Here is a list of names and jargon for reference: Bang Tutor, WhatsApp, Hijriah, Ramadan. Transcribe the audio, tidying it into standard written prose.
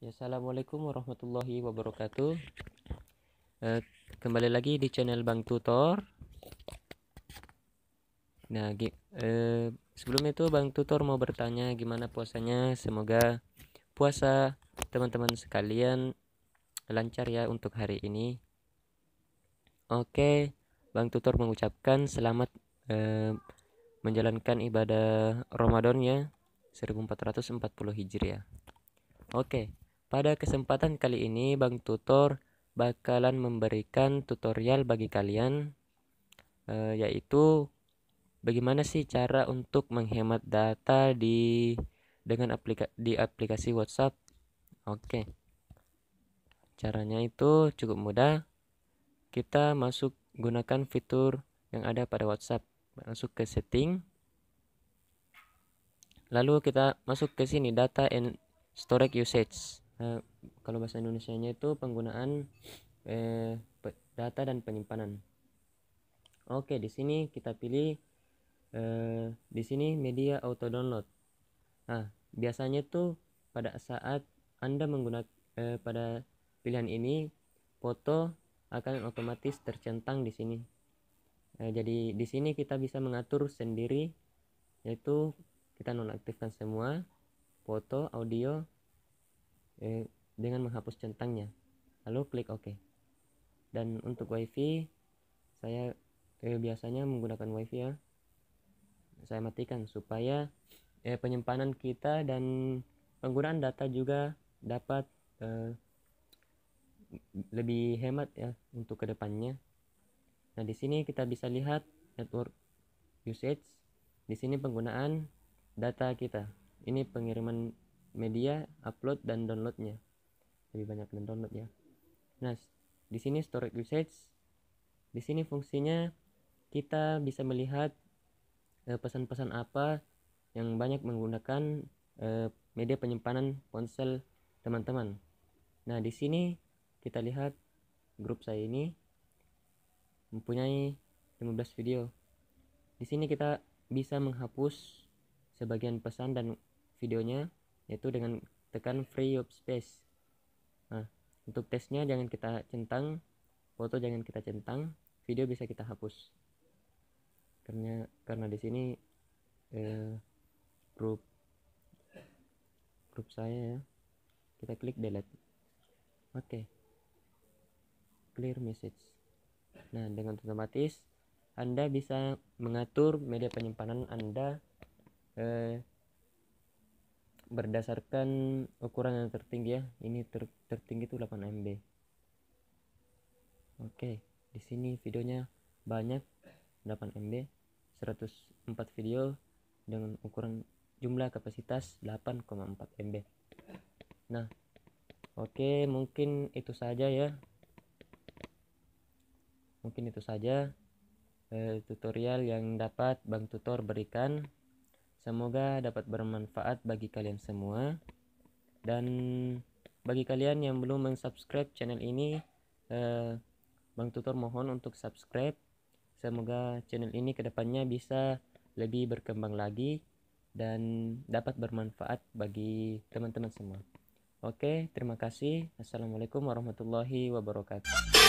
Ya, assalamualaikum warahmatullahi wabarakatuh. Kembali lagi di channel Bang Tutor. Nah, sebelum itu Bang Tutor mau bertanya gimana puasanya. Semoga puasa teman-teman sekalian lancar ya untuk hari ini. Oke, Bang Tutor mengucapkan selamat menjalankan ibadah Ramadan ya 1440 Hijriah. Oke, pada kesempatan kali ini Bang Tutor bakalan memberikan tutorial bagi kalian, yaitu bagaimana sih cara untuk menghemat data di aplikasi WhatsApp. Oke, caranya itu cukup mudah. Kita gunakan fitur yang ada pada WhatsApp. Masuk ke setting, lalu kita masuk ke sini, data and storage usage. Kalau bahasa Indonesia nya itu penggunaan data dan penyimpanan. Oke, di sini kita pilih di sini media auto download. Nah, biasanya tuh pada saat Anda menggunakan pada pilihan ini, foto akan otomatis tercentang di sini. Jadi di sini kita bisa mengatur sendiri, yaitu kita nonaktifkan semua foto, audio dengan menghapus centangnya. Lalu klik OK. Dan untuk WiFi, saya biasanya menggunakan WiFi ya. Saya matikan supaya penyimpanan kita dan penggunaan data juga dapat lebih hemat ya untuk kedepannya. Nah, di sini kita bisa lihat network usage. Di sini penggunaan data kita. Ini pengiriman media, upload dan downloadnya. Lebih banyak dan download ya. Nah, di sini storage usage. Di sini fungsinya kita bisa melihat pesan-pesan apa yang banyak menggunakan media penyimpanan ponsel teman-teman. Nah, di sini kita lihat grup saya ini mempunyai 15 video. Di sini kita bisa menghapus sebagian pesan dan videonya, yaitu dengan tekan free of space. Nah, untuk teksnya jangan kita centang, foto jangan kita centang, video bisa kita hapus. Karena di sini grup saya ya. Kita klik delete. Oke. Clear message. Nah, dengan otomatis Anda bisa mengatur media penyimpanan Anda berdasarkan ukuran yang tertinggi ya. Ini tertinggi itu 8 MB. Oke, di sini videonya banyak, 8 MB, 104 video dengan ukuran jumlah kapasitas 8,4 MB. Nah, oke, mungkin itu saja ya. Mungkin itu saja tutorial yang dapat Bang Tutor berikan. Semoga dapat bermanfaat bagi kalian semua. Dan bagi kalian yang belum mensubscribe channel ini, Bang Tutor mohon untuk subscribe. Semoga channel ini kedepannya bisa lebih berkembang lagi dan dapat bermanfaat bagi teman-teman semua. Oke, terima kasih. Assalamualaikum warahmatullahi wabarakatuh.